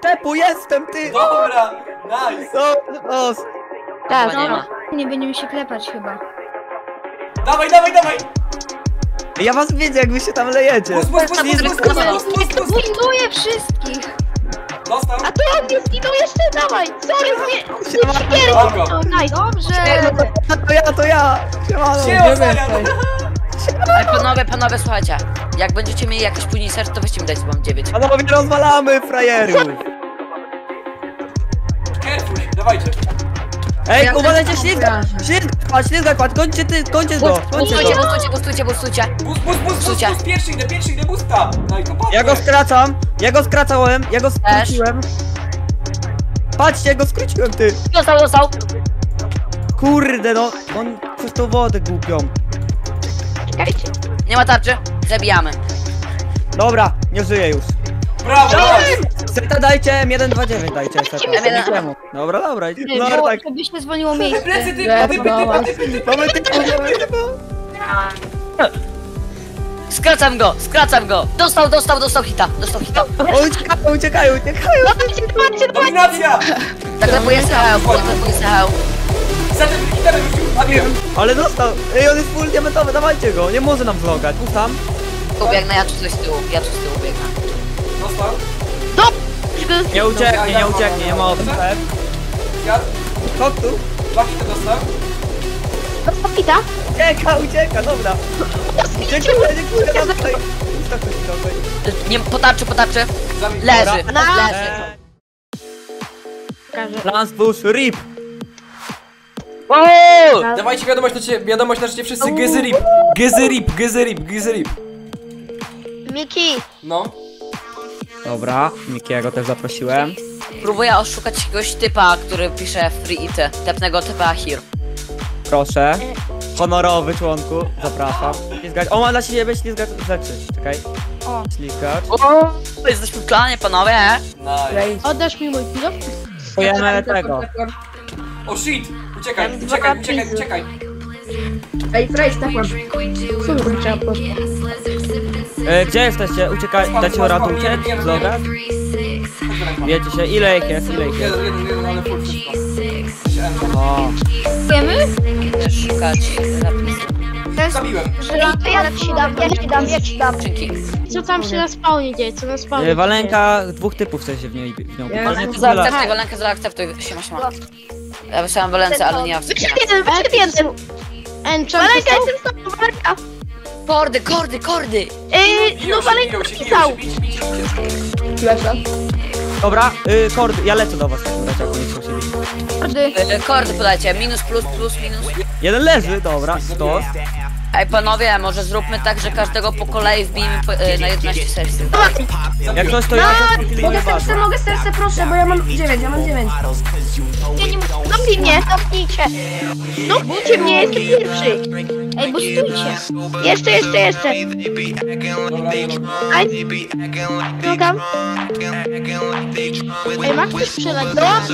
Tepu, jestem ty! Dobra, nice! No. Teraz nie ma. Nie będziemy się klepać chyba. Dawaj, dawaj, dawaj! Ja was widzę, jak wy się tam lejecie. To zlinuję wszystkich! Dostał! A ty on mnie zlinujesz, ty dawaj! Sorry, nie! Dobrze! To ja! Panowie, słuchajcie. Jak będziecie mieli jakieś później serc, to weźcie mi dać wam 9. Panowie, rozwalamy frajerów! Kerfuś, dawajcie! Ej, ja uważajcie, ślizga kładź, kończcie go! Bustujcie! Bust, pierwszy idę, busta! Ja go skróciłem! Patrzcie, ja go skróciłem, ty! Dostał! Kurde, no, on przez tą wodę głupią. Czekajcie. Nie ma tarczy, zabijamy. Dobra, nie żyję już. Brawo! Seta dajcie, M129 dajcie. Dobra. Nordak. Gdybyśmy zwolniło miejsce. Skracam go. Dostał hita. Uciekają. Dominacja! Tak, pojechał. Ale dostał! Ej, on jest full diamentowy, dawajcie go! Nie może nam vlogać, tu tam! Pobiegnę, ja tu z tyłu biegnę. Dostał? Stop! Nie ucieknie, nie ma opcji. Co tu? Bakita dostał? Bakita? Ucieka, dobra! Dziękuję! Nie, potarczy! Leży! Transpush, RIP! Wow! Dawajcie wiadomość na ciebie wszyscy, Gezy rip. Miki! No? Dobra, Mikiego też zaprosiłem. Próbuję oszukać jakiegoś typa, który pisze free it, tepnego typa here. Proszę, honorowy członku, zapraszam. Ślizgać. O, ma dla siebie ślizgać rzeczy, czekaj. Ślizgać. O, jesteśmy w klanie, panowie! Nice. Oddasz mi mój pilot? Pojemy tego. O shit! Uciekaj! Ej, Frejs, tak mam. Gdzie jesteście? Uciekaj, dacie radę uciec? Dobra. Wiecie się, ile ich jest? Wiemy? Szukać zapisów. Zabiłem. Ja ci dam. Co tam się na spawnie dzieje? Walenka, dwóch typów chce się w niej bić. Walenka zaakceptuj, siema. Ja myślałem Walencję, ale nie awstrzymam. Wyszedł jeden! Walenka, jestem z tobą, Walenka! Kordy! No Walenka napisał! Lecę. Dobra, kordy, ja lecę do was. Kordy podajcie, minus, plus, minus. Jeden leży, dobra, stos. Ej panowie, może zróbmy tak, że każdego po kolei wbijmy na 11 serce. Jak ktoś to ja... Mogę serce, proszę, bo ja mam 9. Topnijcie. No bójcie mnie, jestem pierwszy. Ej, bójcie. Jeszcze. Nogam. Ej, ma ktoś strzelać? Dobrze.